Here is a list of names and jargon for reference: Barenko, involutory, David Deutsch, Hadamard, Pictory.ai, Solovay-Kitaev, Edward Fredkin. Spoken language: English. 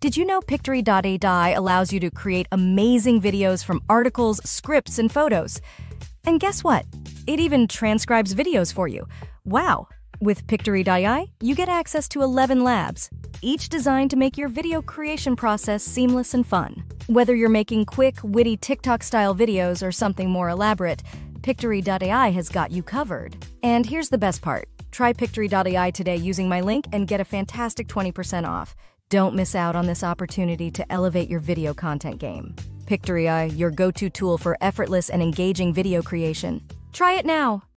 Did you know Pictory.ai allows you to create amazing videos from articles, scripts, and photos? And guess what? It even transcribes videos for you. Wow! With Pictory.ai, you get access to 11 labs, each designed to make your video creation process seamless and fun. Whether you're making quick, witty TikTok-style videos or something more elaborate, Pictory.ai has got you covered. And here's the best part. Try Pictory.ai today using my link and get a fantastic 20% off. Don't miss out on this opportunity to elevate your video content game. Pictory.ai, your go-to tool for effortless and engaging video creation. Try it now!